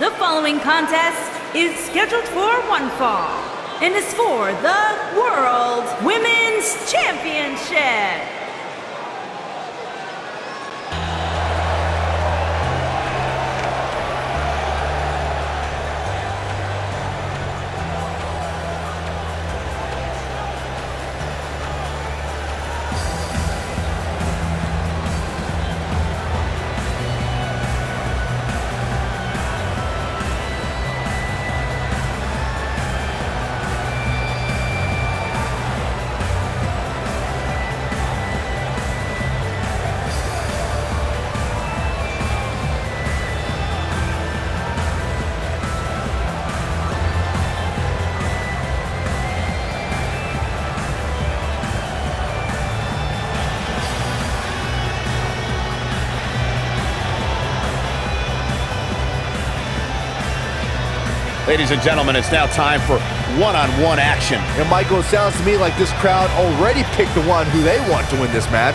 The following contest is scheduled for one fall and is for the World Women's Championship. Ladies and gentlemen, it's now time for one-on-one action. And Michael, it sounds to me like this crowd already picked the one who they want to win this match.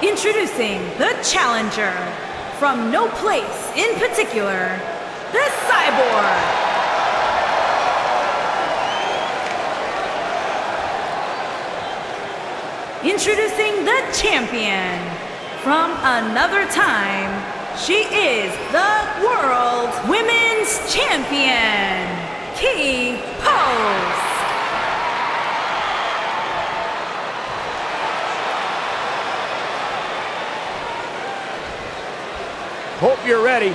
Introducing the challenger, from no place in particular, the Cyborg. Introducing the champion, from another time, she is the World Women's Champion, Kipo Oak. Hope you're ready.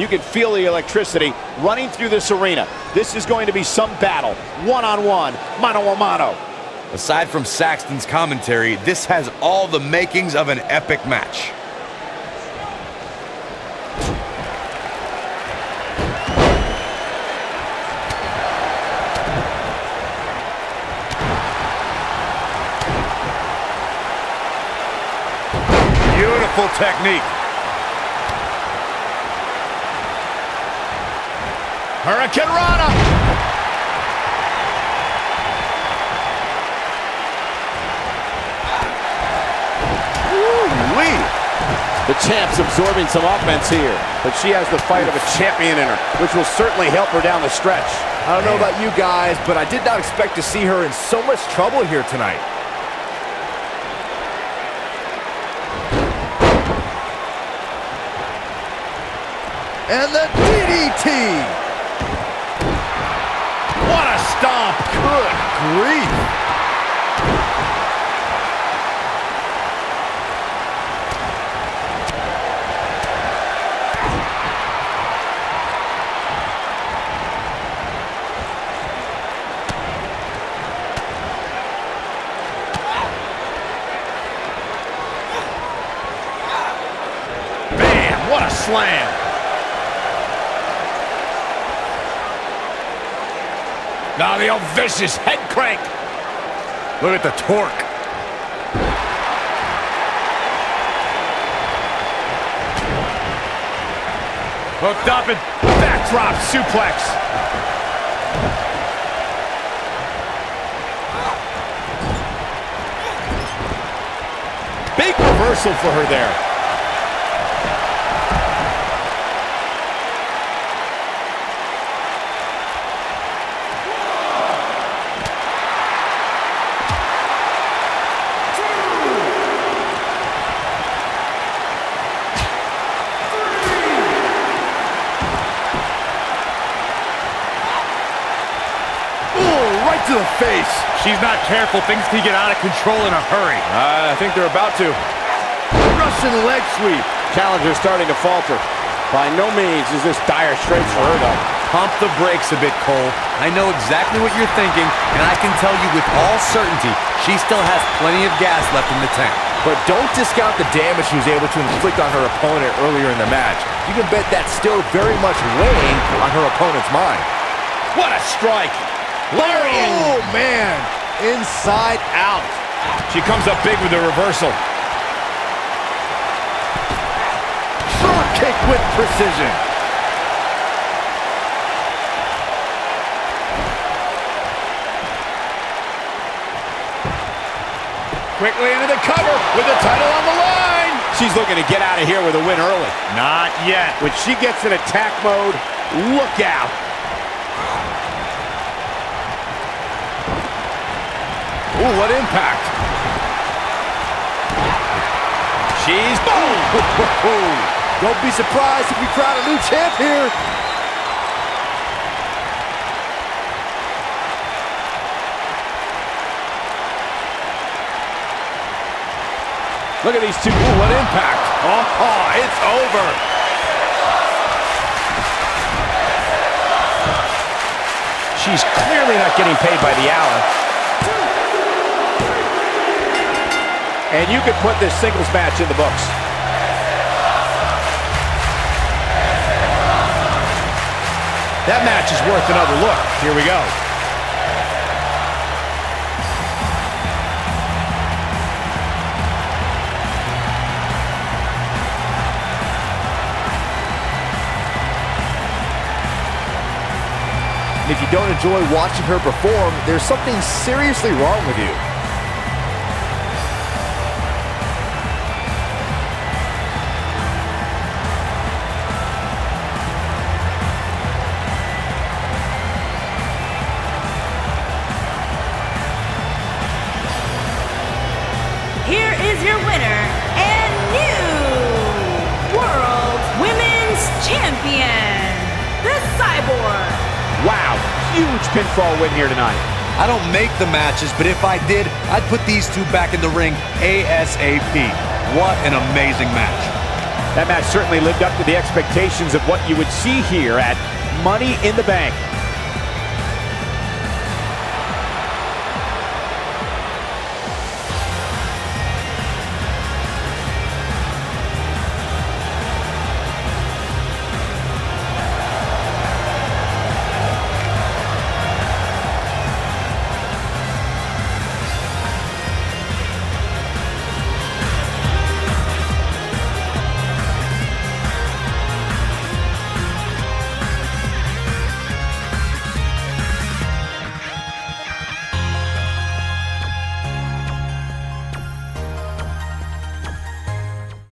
You can feel the electricity running through this arena. This is going to be some battle, one-on-one, mano-a-mano. Aside from Saxton's commentary, this has all the makings of an epic match. Beautiful technique. Hurricane Rana. Ooh-wee. The champ's absorbing some offense here. But she has the fight of a champion in her, which will certainly help her down the stretch. I don't know about you guys, but I did not expect to see her in so much trouble here tonight. And the DDT! What a stomp! Good grief! Man, what a slam! Now the old vicious head crank. Look at the torque. Hooked up and backdrop suplex. Big reversal for her there. To the face. She's not careful. Things can get out of control in a hurry. I think they're about to. Russian leg sweep. Challenger's starting to falter. By no means is this dire straits for her, though. Pump the brakes a bit, Cole. I know exactly what you're thinking, and I can tell you with all certainty she still has plenty of gas left in the tank. But don't discount the damage she was able to inflict on her opponent earlier in the match. You can bet that's still very much weighing on her opponent's mind. What a strike! Lariat. Oh, man. Inside out. She comes up big with the reversal. Short kick with precision. Quickly into the cover with the title on the line. She's looking to get out of here with a win early. Not yet. When she gets in attack mode, look out. Ooh, what impact. She's boom! Don't be surprised if we crown a new champ here. Look at these two. Ooh, what impact. Oh, it's over. She's clearly not getting paid by the hour. And you could put this singles match in the books. That match is worth another look. Here we go. If you don't enjoy watching her perform, there's something seriously wrong with you. Your winner and new World Women's Champion, the Cyborg. Wow, huge pinfall win here tonight. I don't make the matches, but if I did, I'd put these two back in the ring ASAP. What an amazing match. That match certainly lived up to the expectations of what you would see here at Money in the Bank.